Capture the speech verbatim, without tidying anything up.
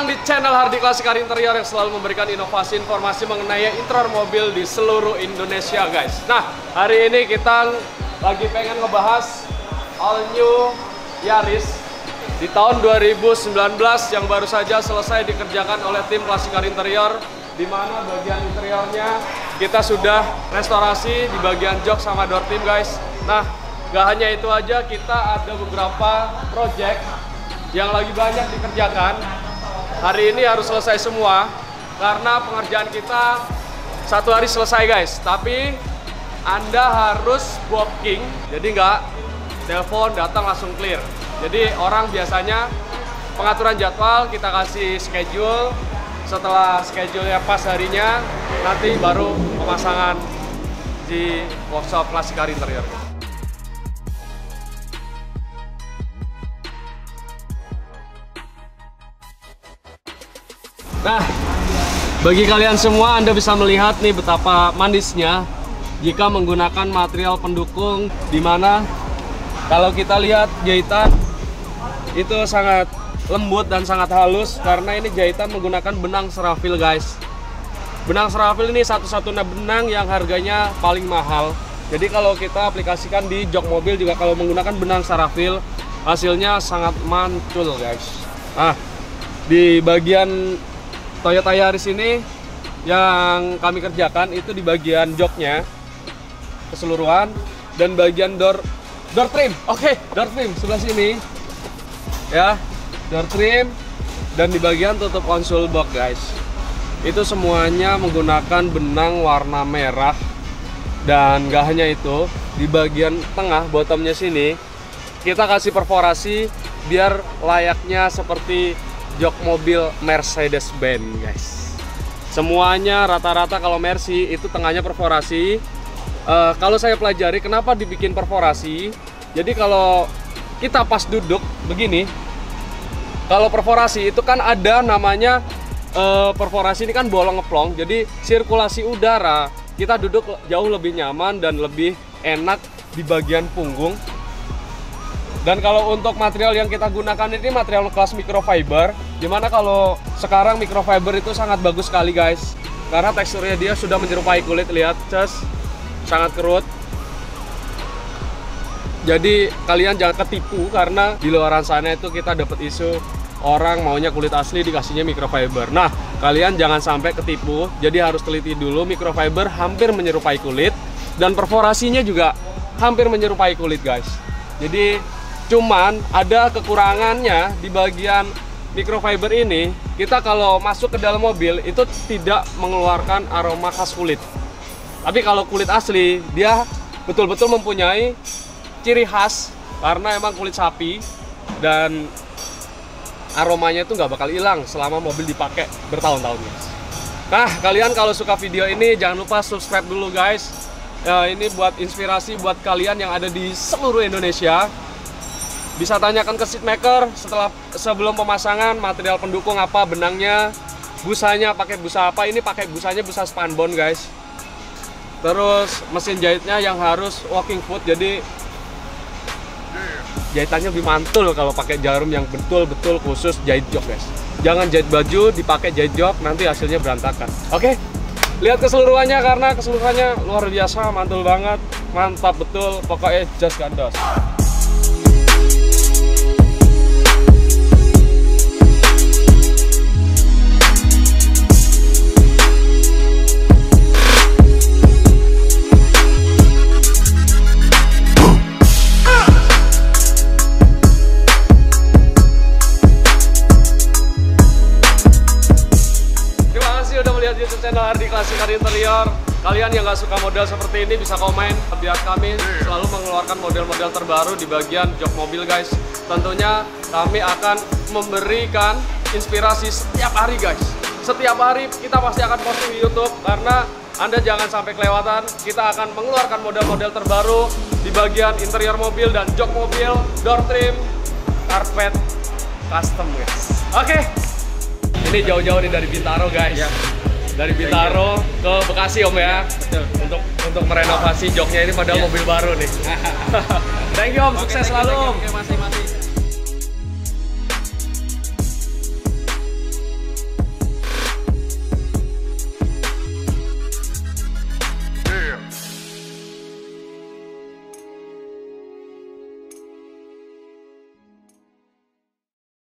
datang di channel Hardy Classic Interior yang selalu memberikan inovasi informasi mengenai interior mobil di seluruh Indonesia, guys. Nah, hari ini kita lagi pengen ngebahas All New Yaris di tahun dua ribu sembilan belas yang baru saja selesai dikerjakan oleh tim Classic Interior, di mana bagian interiornya kita sudah restorasi di bagian jok sama door trim, guys. Nah, gak hanya itu aja, kita ada beberapa project yang lagi banyak dikerjakan. Hari ini harus selesai semua karena pengerjaan kita satu hari selesai, guys. Tapi Anda harus booking, jadi nggak telepon datang langsung clear. Jadi orang biasanya pengaturan jadwal kita kasih schedule, setelah schedule-nya pas harinya nanti baru pemasangan di workshop Classic Interior. Nah, bagi kalian semua, Anda bisa melihat nih betapa manisnya jika menggunakan material pendukung, dimana kalau kita lihat jahitan itu sangat lembut dan sangat halus karena ini jahitan menggunakan benang serafil, guys. Benang serafil ini satu-satunya benang yang harganya paling mahal. Jadi kalau kita aplikasikan di jok mobil juga kalau menggunakan benang serafil, hasilnya sangat mantul, guys. Nah, di bagian Toyota Yaris ini yang kami kerjakan itu di bagian joknya keseluruhan dan bagian door door trim. Oke, okay, door trim sebelah sini ya, door trim, dan di bagian tutup konsol box, guys. Itu semuanya menggunakan benang warna merah. Dan gak hanya itu, di bagian tengah bottomnya sini kita kasih perforasi biar layaknya seperti jok mobil Mercedes-Benz, guys. Semuanya rata-rata kalau Mercy itu tengahnya perforasi. E, kalau saya pelajari kenapa dibikin perforasi, jadi kalau kita pas duduk begini, kalau perforasi itu kan ada namanya e, perforasi ini kan bolong ngeplong, jadi sirkulasi udara kita duduk jauh lebih nyaman dan lebih enak di bagian punggung. Dan kalau untuk material yang kita gunakan ini material kelas microfiber, dimana kalau sekarang microfiber itu sangat bagus sekali, guys, karena teksturnya dia sudah menyerupai kulit. Lihat, ces, sangat kerut. Jadi kalian jangan ketipu karena di luar sana itu kita dapat isu orang maunya kulit asli dikasihnya microfiber. Nah, kalian jangan sampai ketipu, jadi harus teliti dulu. Microfiber hampir menyerupai kulit dan perforasinya juga hampir menyerupai kulit, guys. Jadi cuman ada kekurangannya di bagian microfiber ini, kita kalau masuk ke dalam mobil itu tidak mengeluarkan aroma khas kulit. Tapi kalau kulit asli, dia betul-betul mempunyai ciri khas karena emang kulit sapi, dan aromanya itu nggak bakal hilang selama mobil dipakai bertahun-tahun, guys. Nah, kalian kalau suka video ini jangan lupa subscribe dulu, guys. Ya, ini buat inspirasi buat kalian yang ada di seluruh Indonesia. Bisa tanyakan ke seatmaker setelah sebelum pemasangan material pendukung apa, benangnya, busanya pakai busa apa. Ini pakai busanya busa spanbond, guys. Terus mesin jahitnya yang harus walking foot, jadi jahitannya lebih mantul kalau pakai jarum yang betul-betul khusus jahit jok, guys. Jangan jahit baju dipakai jahit jok, nanti hasilnya berantakan. Oke, okay? Lihat keseluruhannya karena keseluruhannya luar biasa, mantul banget, mantap betul, pokoknya just gandos. Hardy Classic Interior. Kalian yang nggak suka model seperti ini bisa komen biar kami selalu mengeluarkan model-model terbaru di bagian jok mobil, guys. Tentunya kami akan memberikan inspirasi setiap hari, guys. Setiap hari kita pasti akan posting di YouTube karena Anda jangan sampai kelewatan. Kita akan mengeluarkan model-model terbaru di bagian interior mobil dan jok mobil, door trim, carpet, custom, guys. Oke, ini jauh-jauh nih dari Bintaro, guys. Dari Bintaro ke Bekasi, Om, ya. Betul. Untuk untuk merenovasi joknya ini padahal yeah. Mobil baru nih. Thank you, Om. Sukses okay, thank you, selalu. Thank you, thank you. Masih, masih.